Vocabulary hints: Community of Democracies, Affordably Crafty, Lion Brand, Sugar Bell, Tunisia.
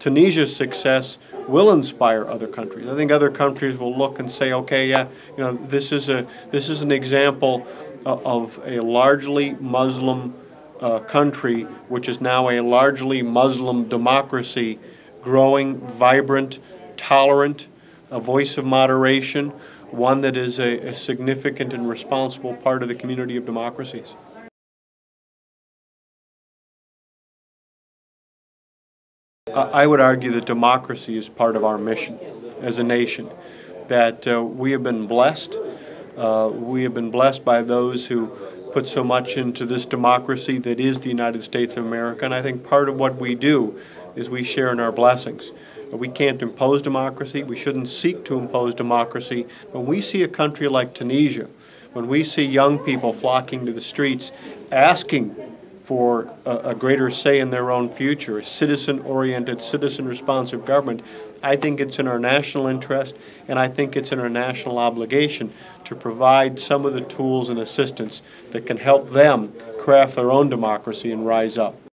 Tunisia's success will inspire other countries. I think other countries will look and say, okay, yeah, you know, this is an example of a largely Muslim country, which is now a largely Muslim democracy, growing, vibrant, tolerant, a voice of moderation, one that is a significant and responsible part of the community of democracies. I would argue that democracy is part of our mission as a nation, that we have been blessed. We have been blessed by those who put so much into this democracy that is the United States of America, and I think part of what we do is we share in our blessings. We can't impose democracy, we shouldn't seek to impose democracy. When we see a country like Tunisia, when we see young people flocking to the streets asking for a greater say in their own future, a citizen-oriented, citizen-responsive government, I think it's in our national interest, and I think it's in our national obligation to provide some of the tools and assistance that can help them craft their own democracy and rise up.